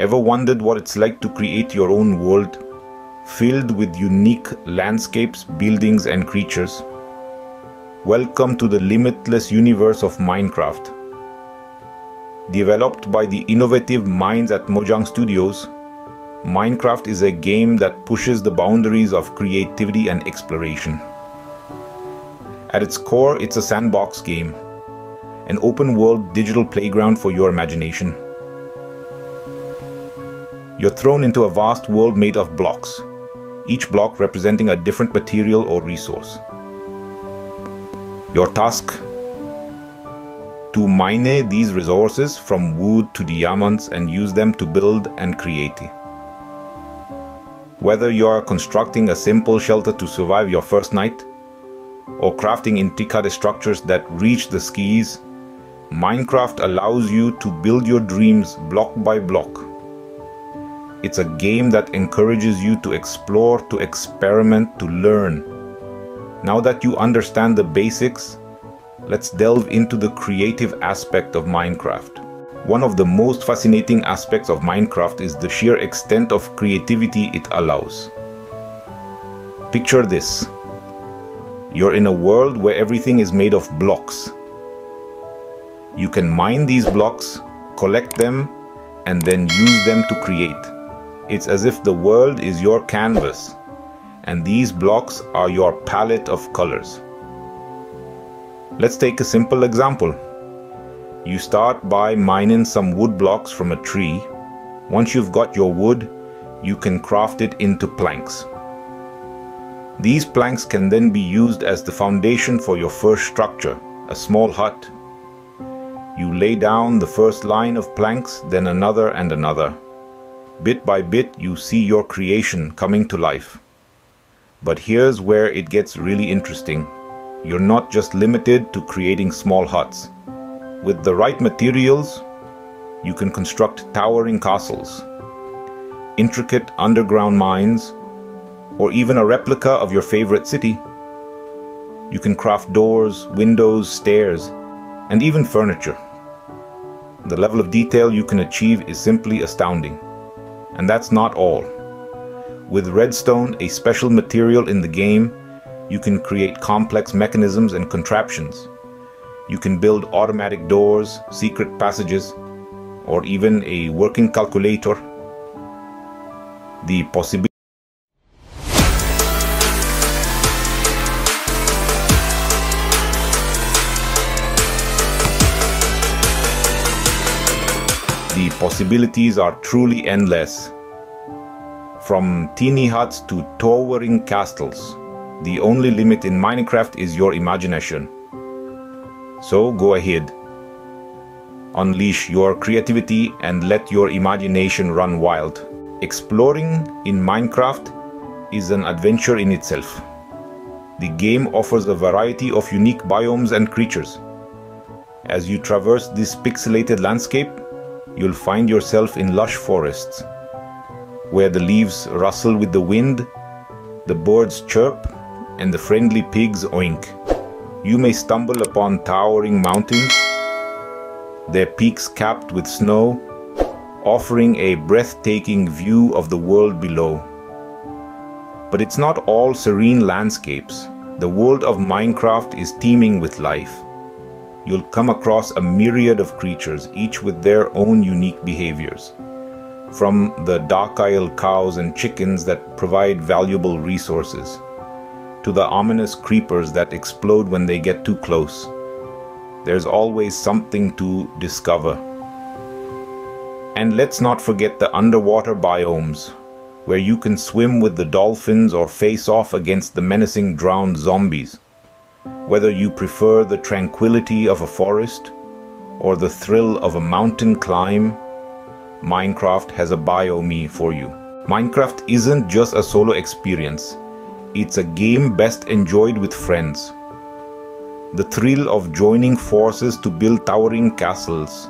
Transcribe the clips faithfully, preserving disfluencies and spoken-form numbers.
Ever wondered what it's like to create your own world, filled with unique landscapes, buildings and creatures? Welcome to the limitless universe of Minecraft. Developed by the innovative minds at Mojang Studios, Minecraft is a game that pushes the boundaries of creativity and exploration. At its core, it's a sandbox game, an open-world digital playground for your imagination. You're thrown into a vast world made of blocks, each block representing a different material or resource. Your task? To mine these resources from wood to diamonds and use them to build and create. Whether you're constructing a simple shelter to survive your first night, or crafting intricate structures that reach the skies, Minecraft allows you to build your dreams block by block. It's a game that encourages you to explore, to experiment, to learn. Now that you understand the basics, let's delve into the creative aspect of Minecraft. One of the most fascinating aspects of Minecraft is the sheer extent of creativity it allows. Picture this. You're in a world where everything is made of blocks. You can mine these blocks, collect them, and then use them to create. It's as if the world is your canvas, and these blocks are your palette of colors. Let's take a simple example. You start by mining some wood blocks from a tree. Once you've got your wood, you can craft it into planks. These planks can then be used as the foundation for your first structure, a small hut. You lay down the first line of planks, then another and another. Bit by bit, you see your creation coming to life. But here's where it gets really interesting. You're not just limited to creating small huts. With the right materials, you can construct towering castles, intricate underground mines, or even a replica of your favorite city. You can craft doors, windows, stairs, and even furniture. The level of detail you can achieve is simply astounding. And that's not all. With redstone, a special material in the game, you can create complex mechanisms and contraptions. You can build automatic doors, secret passages, or even a working calculator. The possibility The possibilities are truly endless. From teeny huts to towering castles, the only limit in Minecraft is your imagination. So go ahead, unleash your creativity and let your imagination run wild. Exploring in Minecraft is an adventure in itself. The game offers a variety of unique biomes and creatures. As you traverse this pixelated landscape, you'll find yourself in lush forests, where the leaves rustle with the wind, the birds chirp, and the friendly pigs oink. You may stumble upon towering mountains, their peaks capped with snow, offering a breathtaking view of the world below. But it's not all serene landscapes. The world of Minecraft is teeming with life. You'll come across a myriad of creatures, each with their own unique behaviors. From the docile cows and chickens that provide valuable resources, to the ominous creepers that explode when they get too close. There's always something to discover. And let's not forget the underwater biomes, where you can swim with the dolphins or face off against the menacing drowned zombies. Whether you prefer the tranquility of a forest or the thrill of a mountain climb, Minecraft has a biome for you. Minecraft isn't just a solo experience. It's a game best enjoyed with friends. The thrill of joining forces to build towering castles,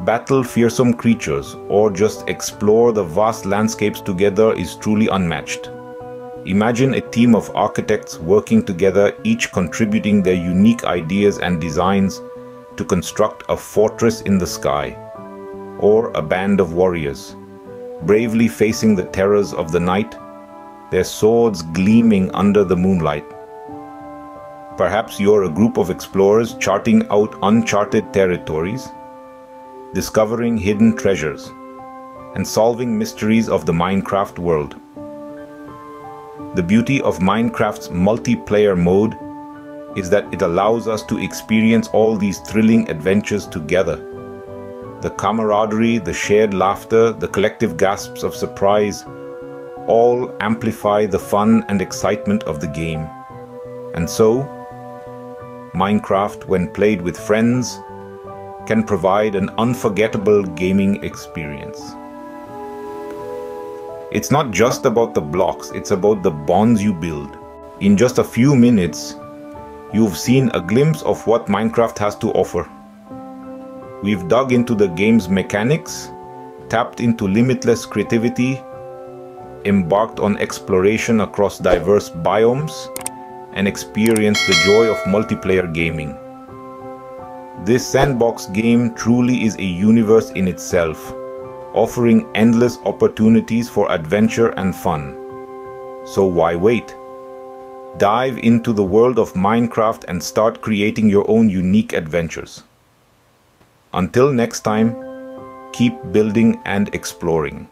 battle fearsome creatures, or just explore the vast landscapes together is truly unmatched. Imagine a team of architects working together, each contributing their unique ideas and designs to construct a fortress in the sky, or a band of warriors bravely facing the terrors of the night, their swords gleaming under the moonlight. Perhaps you're a group of explorers charting out uncharted territories, discovering hidden treasures, and solving mysteries of the Minecraft world. The beauty of Minecraft's multiplayer mode is that it allows us to experience all these thrilling adventures together. The camaraderie, the shared laughter, the collective gasps of surprise all amplify the fun and excitement of the game. And so, Minecraft, when played with friends, can provide an unforgettable gaming experience. It's not just about the blocks, it's about the bonds you build. In just a few minutes, you've seen a glimpse of what Minecraft has to offer. We've dug into the game's mechanics, tapped into limitless creativity, embarked on exploration across diverse biomes, and experience the joy of multiplayer gaming. This sandbox game truly is a universe in itself, offering endless opportunities for adventure and fun. So why wait? Dive into the world of Minecraft and start creating your own unique adventures. Until next time, keep building and exploring.